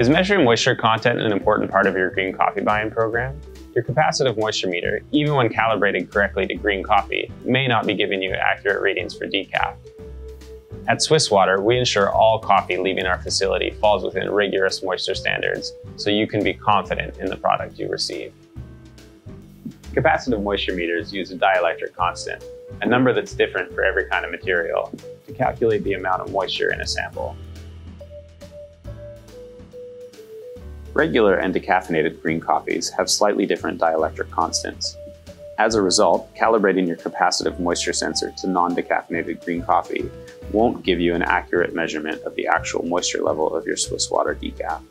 Is measuring moisture content an important part of your green coffee buying program? Your capacitive moisture meter, even when calibrated correctly to green coffee, may not be giving you accurate readings for decaf. At Swiss Water, we ensure all coffee leaving our facility falls within rigorous moisture standards, so you can be confident in the product you receive. Capacitive moisture meters use a dielectric constant, a number that's different for every kind of material, to calculate the amount of moisture in a sample. Regular and decaffeinated green coffees have slightly different dielectric constants. As a result, calibrating your capacitive moisture sensor to non-decaffeinated green coffee won't give you an accurate measurement of the actual moisture level of your Swiss Water decaf.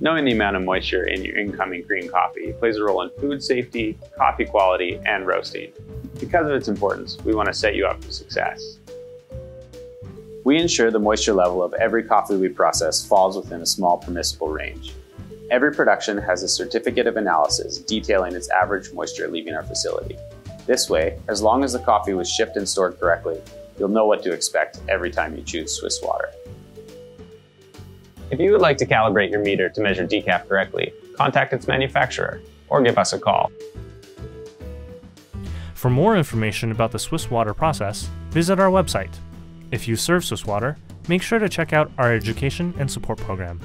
Knowing the amount of moisture in your incoming green coffee plays a role in food safety, coffee quality, and roasting. Because of its importance, we want to set you up for success. We ensure the moisture level of every coffee we process falls within a small permissible range. Every production has a certificate of analysis detailing its average moisture leaving our facility. This way, as long as the coffee was shipped and stored correctly, you'll know what to expect every time you choose Swiss Water. If you would like to calibrate your meter to measure decaf correctly, contact its manufacturer or give us a call. For more information about the Swiss Water process, visit our website. If you serve Swiss Water, make sure to check out our education and support program.